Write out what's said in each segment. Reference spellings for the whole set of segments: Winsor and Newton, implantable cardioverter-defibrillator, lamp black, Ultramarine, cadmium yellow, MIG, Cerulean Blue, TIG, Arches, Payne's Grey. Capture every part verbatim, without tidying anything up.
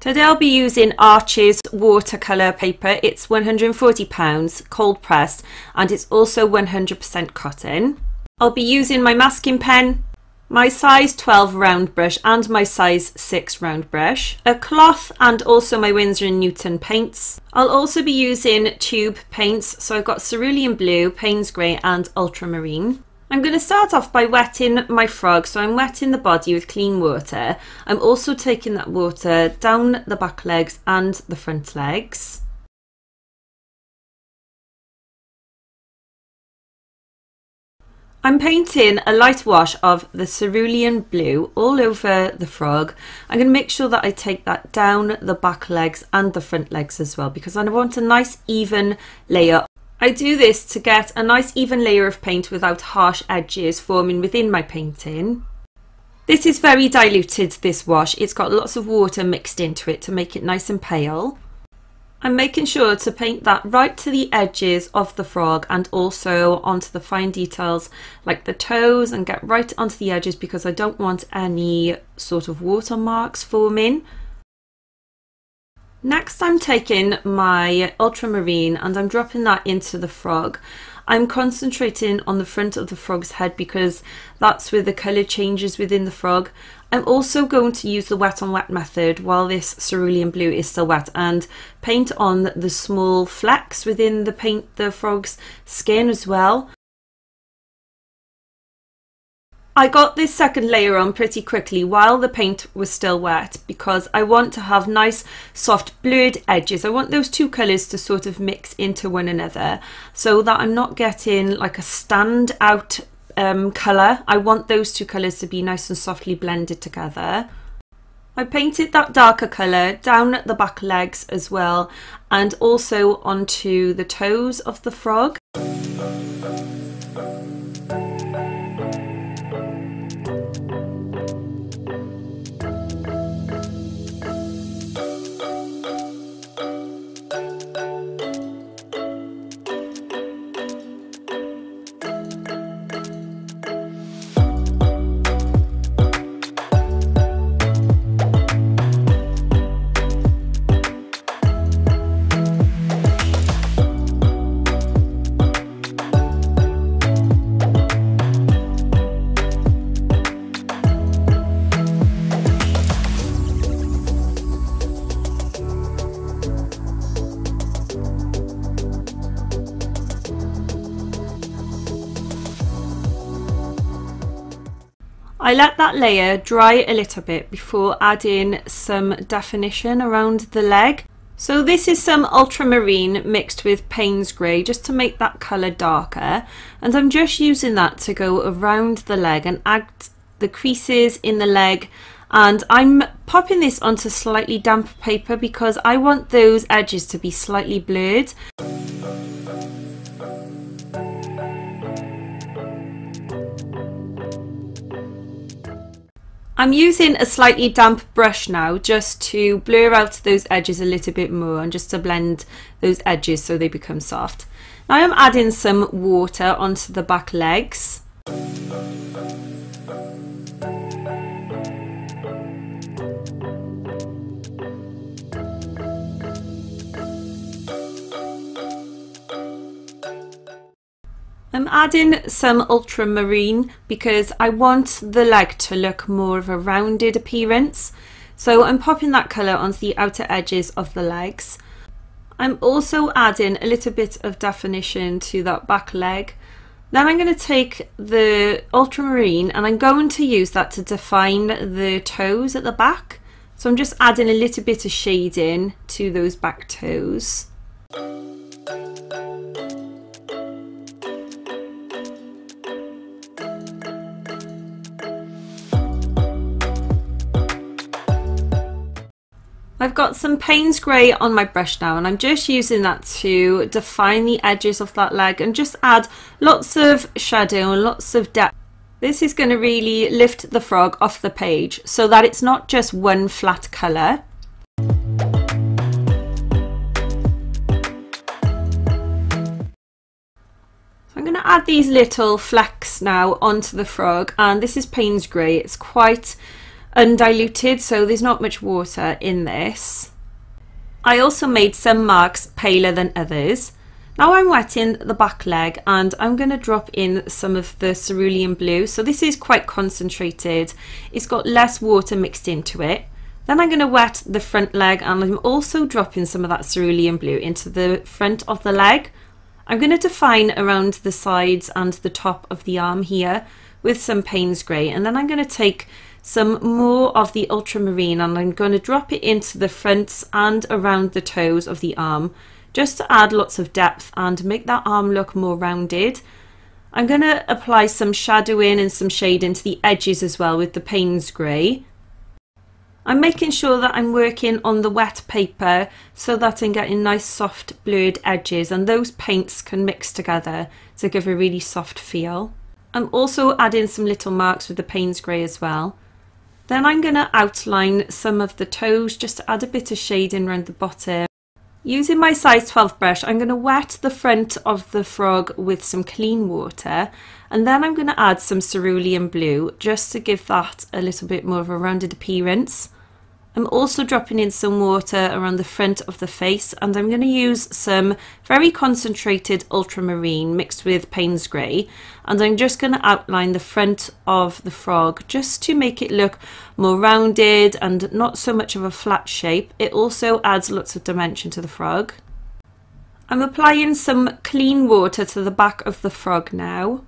Today I'll be using Arches watercolour paper. It's one hundred and forty pounds, cold pressed, and it's also one hundred percent cotton. I'll be using my masking pen, my size twelve round brush and my size six round brush, a cloth and also my Winsor and Newton paints. I'll also be using tube paints, so I've got Cerulean Blue, Payne's Grey and Ultramarine. I'm going to start off by wetting my frog, so I'm wetting the body with clean water. I'm also taking that water down the back legs and the front legs. I'm painting a light wash of the cerulean blue all over the frog. I'm going to make sure that I take that down the back legs and the front legs as well, because I want a nice even layer. I do this to get a nice even layer of paint without harsh edges forming within my painting. This is very diluted, this wash. It's got lots of water mixed into it to make it nice and pale. I'm making sure to paint that right to the edges of the frog and also onto the fine details like the toes, and get right onto the edges because I don't want any sort of watermarks forming. Next, I'm taking my ultramarine and I'm dropping that into the frog. I'm concentrating on the front of the frog's head because that's where the colour changes within the frog. I'm also going to use the wet on wet method while this cerulean blue is still wet and paint on the small flecks within the paint, the frog's skin as well. I got this second layer on pretty quickly while the paint was still wet because I want to have nice soft blurred edges. I want those two colours to sort of mix into one another so that I'm not getting like a stand out um, colour. I want those two colours to be nice and softly blended together. I painted that darker colour down the back legs as well and also onto the toes of the frog. I let that layer dry a little bit before adding some definition around the leg. So this is some ultramarine mixed with Payne's Grey just to make that colour darker, and I'm just using that to go around the leg and add the creases in the leg, and I'm popping this onto slightly damp paper because I want those edges to be slightly blurred. I'm using a slightly damp brush now just to blur out those edges a little bit more and just to blend those edges so they become soft. Now I'm adding some water onto the back legs. I'm adding some ultramarine because I want the leg to look more of a rounded appearance. So I'm popping that colour onto the outer edges of the legs. I'm also adding a little bit of definition to that back leg. Then I'm going to take the ultramarine and I'm going to use that to define the toes at the back. So I'm just adding a little bit of shading to those back toes. I've got some Payne's Grey on my brush now and I'm just using that to define the edges of that leg and just add lots of shadow and lots of depth. This is going to really lift the frog off the page so that it's not just one flat colour. I'm going to add these little flecks now onto the frog, and this is Payne's Grey. It's quite undiluted, so there's not much water in this. I also made some marks paler than others. Now I'm wetting the back leg and I'm going to drop in some of the cerulean blue. So this is quite concentrated. It's got less water mixed into it. Then I'm going to wet the front leg and I'm also dropping some of that cerulean blue into the front of the leg. I'm going to define around the sides and the top of the arm here with some Payne's Grey, and then I'm going to take some more of the ultramarine and I'm going to drop it into the fronts and around the toes of the arm, just to add lots of depth and make that arm look more rounded. I'm going to apply some shadowing and some shade into the edges as well with the Payne's Grey. I'm making sure that I'm working on the wet paper so that I'm getting nice soft blurred edges, and those paints can mix together to give a really soft feel. I'm also adding some little marks with the Payne's Grey as well. Then I'm going to outline some of the toes just to add a bit of shading around the bottom. Using my size twelve brush, I'm going to wet the front of the frog with some clean water, and then I'm going to add some cerulean blue just to give that a little bit more of a rounded appearance. I'm also dropping in some water around the front of the face, and I'm going to use some very concentrated ultramarine mixed with Payne's Grey, and I'm just going to outline the front of the frog just to make it look more rounded and not so much of a flat shape. It also adds lots of dimension to the frog. I'm applying some clean water to the back of the frog now.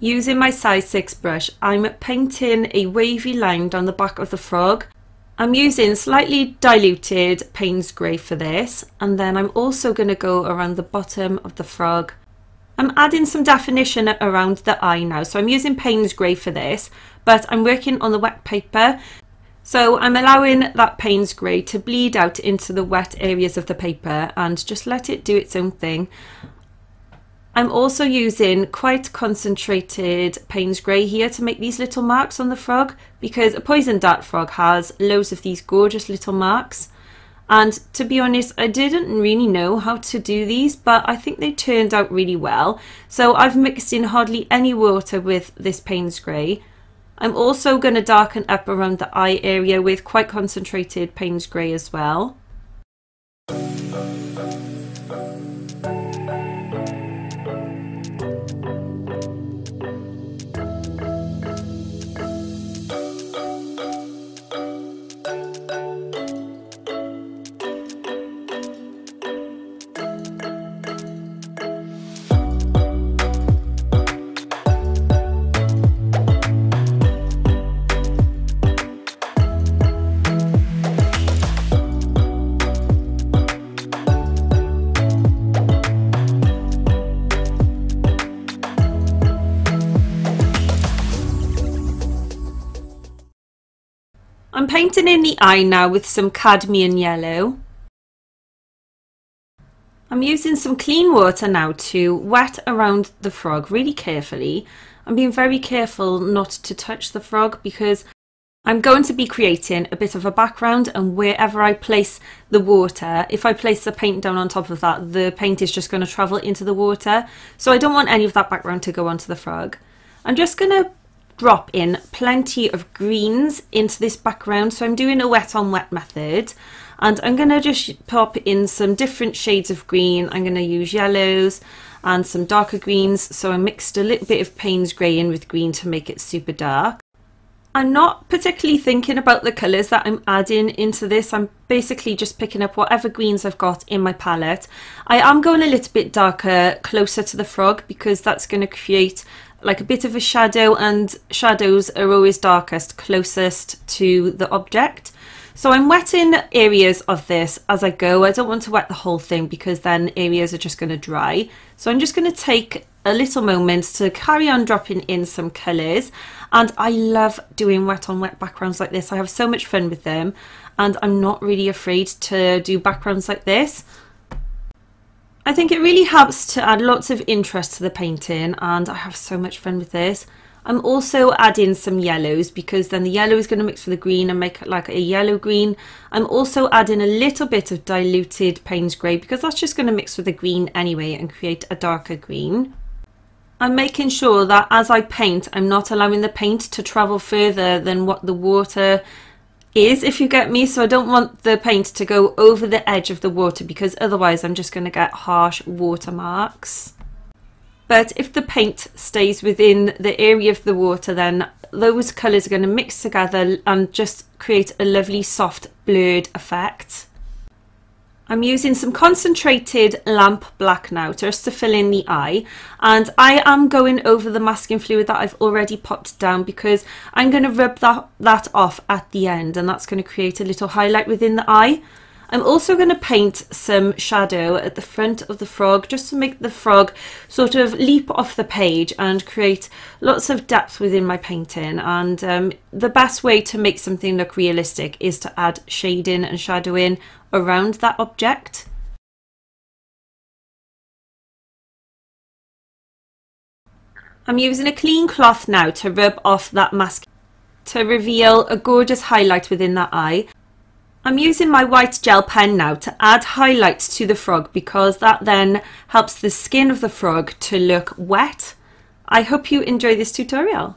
Using my size six brush, I'm painting a wavy line down the back of the frog. I'm using slightly diluted Payne's Grey for this, and then I'm also going to go around the bottom of the frog. I'm adding some definition around the eye now, so I'm using Payne's Grey for this, but I'm working on the wet paper, so I'm allowing that Payne's Grey to bleed out into the wet areas of the paper and just let it do its own thing. I'm also using quite concentrated Payne's Grey here to make these little marks on the frog, because a poison dart frog has loads of these gorgeous little marks, and to be honest I didn't really know how to do these, but I think they turned out really well. So I've mixed in hardly any water with this Payne's Grey. I'm also going to darken up around the eye area with quite concentrated Payne's Grey as well. I'm painting in the eye now with some cadmium yellow. I'm using some clean water now to wet around the frog really carefully. I'm being very careful not to touch the frog because I'm going to be creating a bit of a background, and wherever I place the water, if I place the paint down on top of that, the paint is just going to travel into the water. So I don't want any of that background to go onto the frog. I'm just going to drop in plenty of greens into this background, so I'm doing a wet on wet method, and I'm going to just pop in some different shades of green. I'm going to use yellows and some darker greens, so I mixed a little bit of Payne's Grey in with green to make it super dark. I'm not particularly thinking about the colours that I'm adding into this. I'm basically just picking up whatever greens I've got in my palette. I am going a little bit darker closer to the frog because that's going to create like a bit of a shadow, and shadows are always darkest closest to the object. So I'm wetting areas of this as I go. I don't want to wet the whole thing because then areas are just going to dry. So I'm just going to take a little moment to carry on dropping in some colours, and I love doing wet on wet backgrounds like this. I have so much fun with them, and I'm not really afraid to do backgrounds like this. I think it really helps to add lots of interest to the painting, and I have so much fun with this. I'm also adding some yellows because then the yellow is going to mix with the green and make it like a yellow green. I'm also adding a little bit of diluted Payne's Grey because that's just going to mix with the green anyway and create a darker green. I'm making sure that as I paint, I'm not allowing the paint to travel further than what the water is, if you get me. So I don't want the paint to go over the edge of the water, because otherwise I'm just going to get harsh watermarks. But if the paint stays within the area of the water, then those colours are going to mix together and just create a lovely soft blurred effect. I'm using some concentrated lamp black now just to fill in the eye, and I am going over the masking fluid that I've already popped down, because I'm going to rub that, that off at the end, and that's going to create a little highlight within the eye. I'm also going to paint some shadow at the front of the frog just to make the frog sort of leap off the page and create lots of depth within my painting. And um, the best way to make something look realistic is to add shading and shadowing around that object. I'm using a clean cloth now to rub off that mask to reveal a gorgeous highlight within that eye. I'm using my white gel pen now to add highlights to the frog, because that then helps the skin of the frog to look wet. I hope you enjoy this tutorial.